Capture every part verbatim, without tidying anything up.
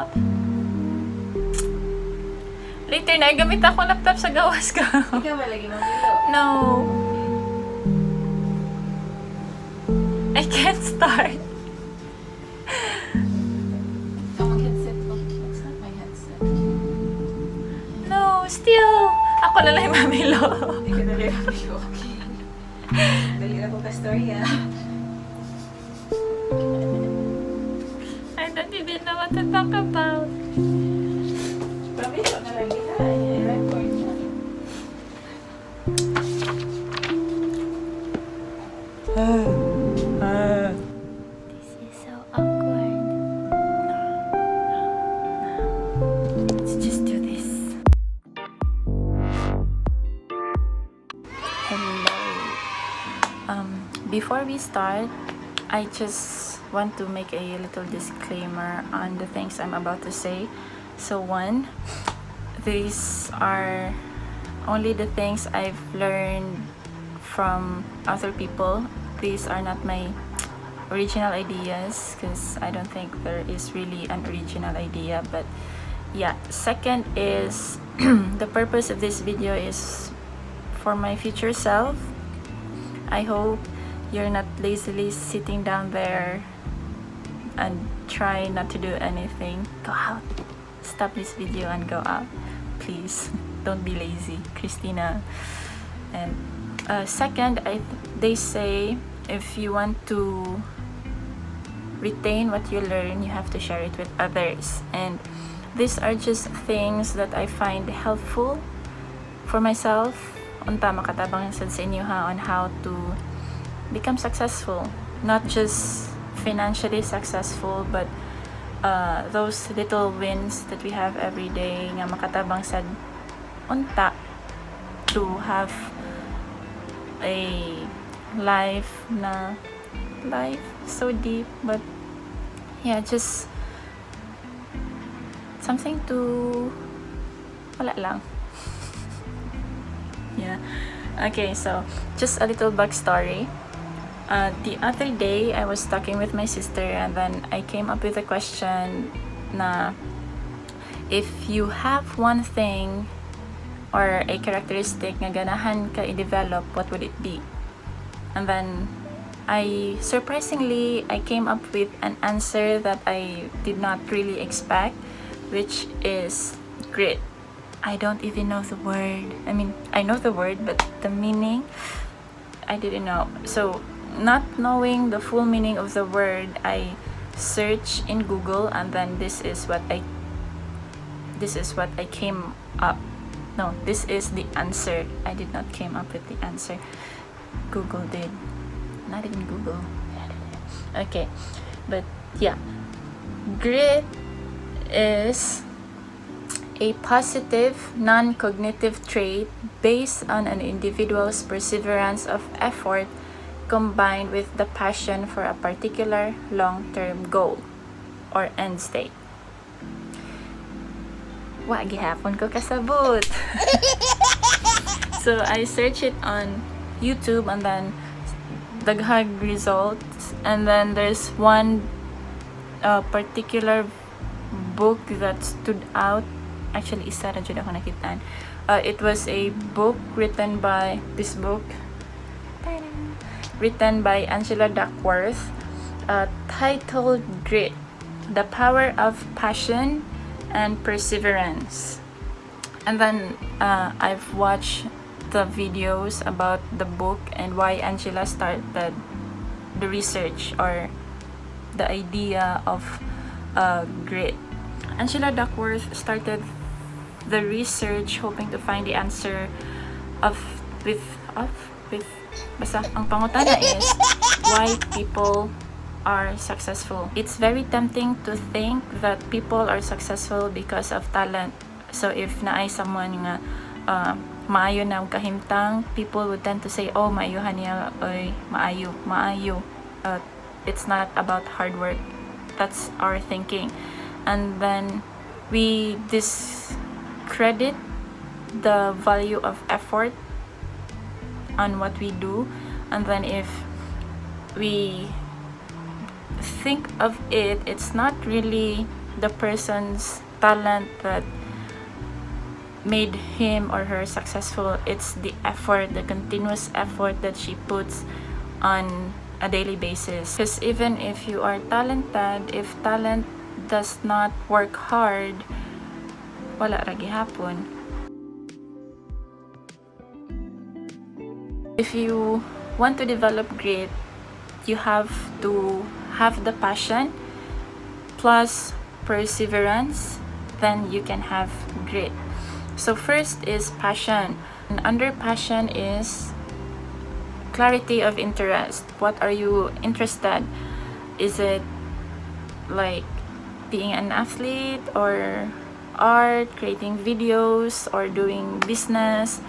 laptop. Later na, gamit ako laptop sa gawas ka. Ikaw ba lagi mag-ilo? No. I can't start. Ito mag headset ko. It's not my headset. No, still. Ako na lang yung mamilo. Hindi ka na lang yung mamilo. Okay. Dali na po ka-story ah. I don't even know what to talk about. Pamilo na lang kita. I-record na. Ah. Before we start, I just want to make a little disclaimer on the things I'm about to say. So one, these are only the things I've learned from other people. These are not my original ideas because I don't think there is really an original idea. But yeah, second is the purpose of this video is for my future self. I hope you're not lazily sitting down there and try not to do anything. Go out. Stop this video and go out. Please, don't be lazy, Christina. And uh, second, I they say if you want to retain what you learn, you have to share it with others. And these are just things that I find helpful for myself. Unta makatabang sa inyo ha on how to become successful, not just financially successful, but uh, those little wins that we have every day nga makatabang sa unta to have a life na life so deep, but yeah, just something to wala lang. Yeah. Okay, so just a little backstory. Uh, the other day, I was talking with my sister, and then I came up with a question. Na, if you have one thing or a characteristic na ganahan ka i-develop, what would it be? And then I surprisingly I came up with an answer that I did not really expect, which is grit. I don't even know the word. I mean, I know the word, but the meaning, I didn't know. So, not knowing the full meaning of the word, I searched in Google, and then this is what I, this is what I came up. No, this is the answer. I did not came up with the answer. Google did. Not even Google. Okay, but yeah, grit is a positive, non-cognitive trait based on an individual's perseverance of effort combined with the passion for a particular long-term goal or end state. Wa, gihapon ko kasabot! So I searched it on YouTube and then daghag results, and then there's one uh, particular book that stood out. Actually, isa ra jud ako nakitaan. Uh, it was a book written by this book, written by Angela Duckworth, uh, titled "Grit: The Power of Passion and Perseverance." And then uh, I've watched the videos about the book and why Angela started the research or the idea of uh, grit. Angela Duckworth started the research hoping to find the answer of with of with basta ang pangutana is why people are successful. It's very tempting to think that people are successful because of talent. So if naay someone nga uh, maayo na og kahimtang, people would tend to say, oh, maayuhan niya, oy, maayo, maayo. Uh, it's not about hard work. That's our thinking. And then we dis credit the value of effort on what we do, and then if we think of it, it's not really the person's talent that made him or her successful. It's the effort, the continuous effort that she puts on a daily basis. Because even if you are talented, if talent does not work hard, wala ra gihapon. If you want to develop grit, you have to have the passion plus perseverance, then you can have grit. So first is passion, and under passion is clarity of interest. What are you interested? Is it like being an athlete or art, creating videos, or doing business?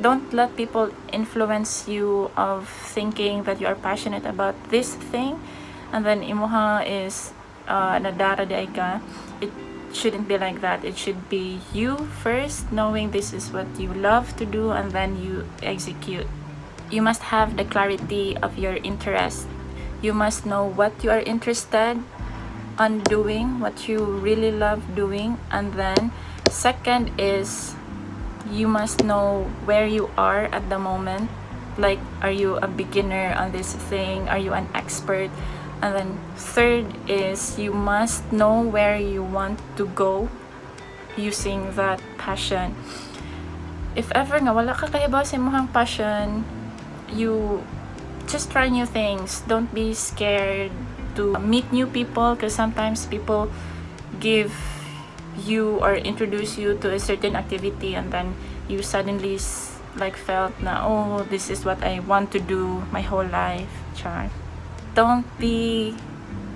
Don't let people influence you of thinking that you are passionate about this thing and then imuha is uh, nadaraday ka. It shouldn't be like that. It should be you first, knowing this is what you love to do, and then you execute. You must have the clarity of your interest. You must know what you are interested on doing, what you really love doing. And then second is you must know where you are at the moment. Like, are you a beginner on this thing? Are you an expert? And then third is you must know where you want to go using that passion. If ever nga wala ka kahibaw sa imong passion, you just try new things. Don't be scared to meet new people, because sometimes people give you or introduce you to a certain activity and then you suddenly like felt na, oh, this is what I want to do my whole life. Char. Don't be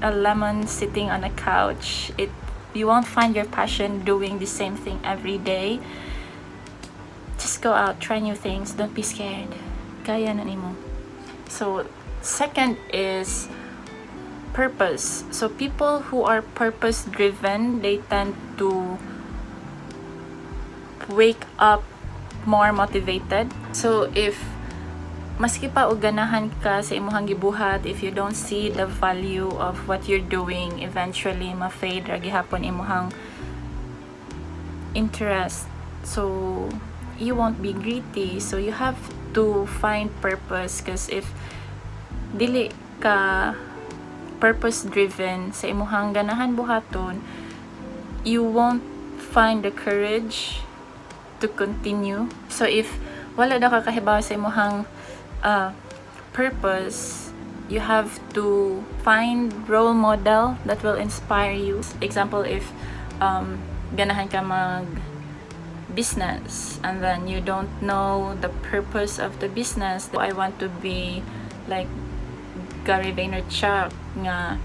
a lemon sitting on a couch. It you won't find your passion doing the same thing every day. Just go out, try new things, don't be scared. Kaya na nimo. So second is purpose. So people who are purpose driven, they tend to wake up more motivated. So if maski pa og ganahan ka sa imong gibuhat, if you don't see the value of what you're doing, eventually ma-fade ra gihapon imong interest. So you won't be gritty. So you have to find purpose, because if dili ka purpose driven sa imong ganahan buhaton, you won't find the courage to continue. So if wala daw ka kahibaw sa imong Uh, purpose, you have to find role model that will inspire you. Example, if um, ganahan ka mag business and then you don't know the purpose of the business. I want to be like Gary Vaynerchuk nga,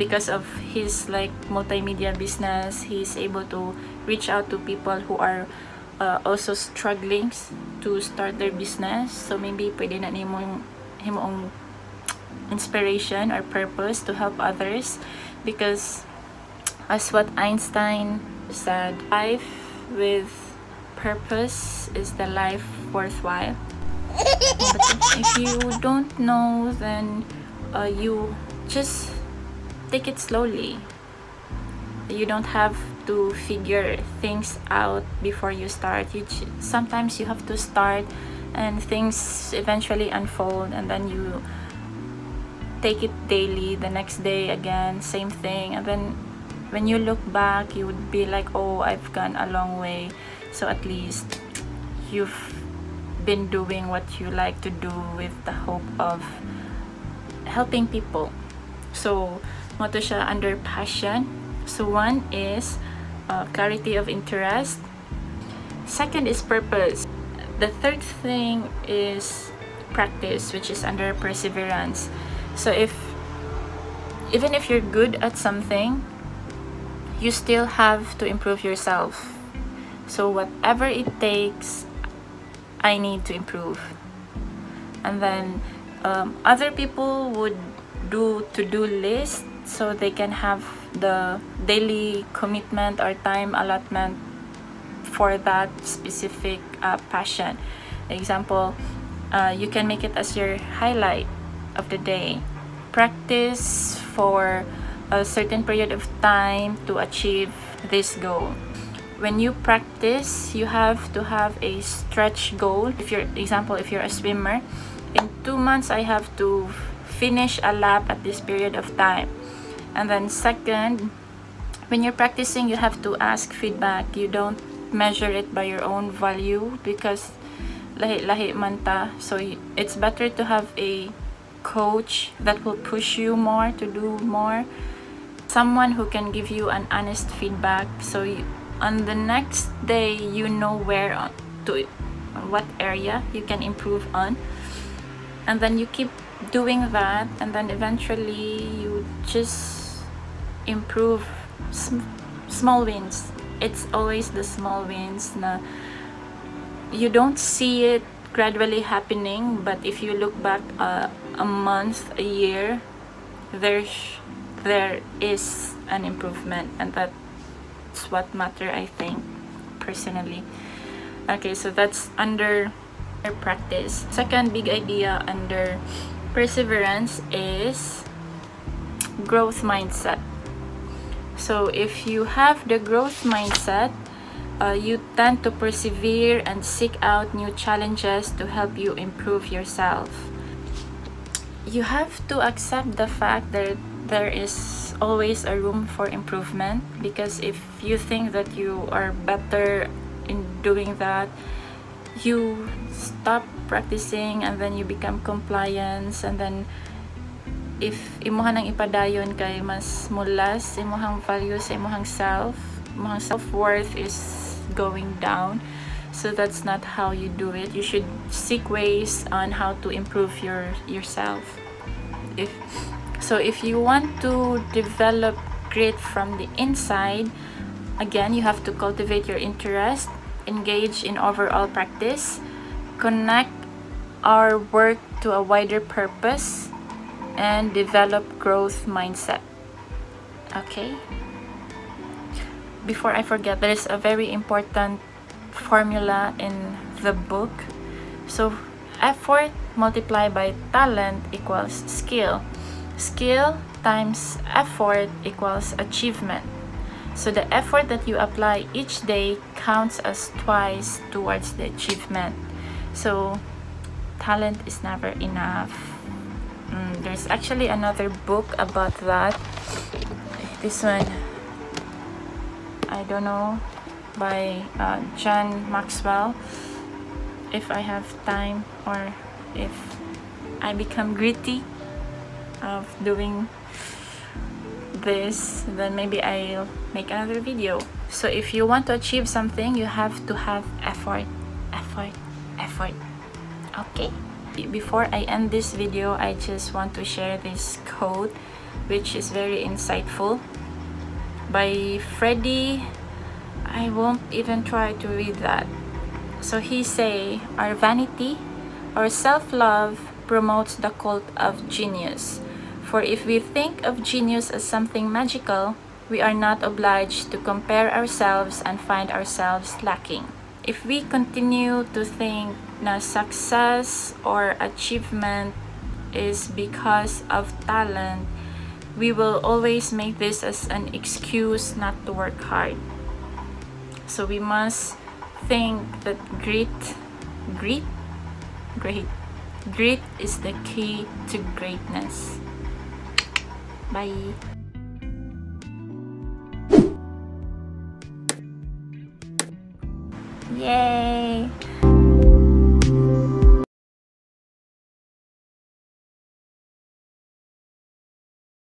because of his like multimedia business, he's able to reach out to people who are Uh, also struggling to start their business. So maybe pwede na nimo him ang inspiration or purpose to help others, because as what Einstein said, life with purpose is the life worthwhile. But if you don't know, then uh, you just take it slowly. You don't have to figure things out before you start. You sometimes you have to start and things eventually unfold, and then you take it daily. The next day again, same thing, and then when you look back, you would be like, oh, I've gone a long way. So at least you've been doing what you like to do with the hope of helping people. So moto siya under passion. So one is uh, clarity of interest. Second is purpose. The third thing is practice, which is under perseverance. So if even if you're good at something, you still have to improve yourself. So whatever it takes, I need to improve. And then um, other people would do to-do lists, so they can have the daily commitment or time allotment for that specific uh, passion. Example, uh, you can make it as your highlight of the day. Practice for a certain period of time to achieve this goal. When you practice, you have to have a stretch goal. If you're, example, if you're a swimmer, in two months I have to finish a lap at this period of time. And then second, when you're practicing, you have to ask feedback. You don't measure it by your own value because lahi-lahi man ta. So it's better to have a coach that will push you more to do more. Someone who can give you an honest feedback. So you, on the next day, you know where to, what area you can improve on. And then you keep doing that, and then eventually you just improve. Sm small wins. It's always the small wins. Na you don't see it gradually happening, but if you look back uh, a month, a year, there there is an improvement, and that's what matter, I think, personally. Okay, so that's under practice. Second big idea under perseverance is growth mindset. So if you have the growth mindset, uh, you tend to persevere and seek out new challenges to help you improve yourself. You have to accept the fact that there is always a room for improvement, because if you think that you are better in doing that, you stop practicing, and then you become compliant, and then if imuhang ipadayon kay mas mulas, imuhang values, imuhang self, imuhang self-worth is going down. So that's not how you do it. You should seek ways on how to improve your yourself. If so, if you want to develop grit from the inside, again, you have to cultivate your interest, engage in overall practice, connect our work to a wider purpose, and develop growth mindset. Okay, before I forget, there is a very important formula in the book. So effort multiplied by talent equals skill, skill times effort equals achievement. So the effort that you apply each day counts as twice towards the achievement. So talent is never enough. Mm, there's actually another book about that. This one, I don't know, by uh, John Maxwell. If I have time, or if I become gritty of doing this, then maybe I'll make another video. So if you want to achieve something, you have to have effort, effort, effort. Okay? Before I end this video, I just want to share this quote, which is very insightful, by Freddie. I won't even try to read that. So he say, our vanity or self-love promotes the cult of genius. For if we think of genius as something magical, we are not obliged to compare ourselves and find ourselves lacking. If we continue to think na success or achievement is because of talent, we will always make this as an excuse not to work hard. So we must think that grit, grit, great, grit is the key to greatness. Bye. Yay!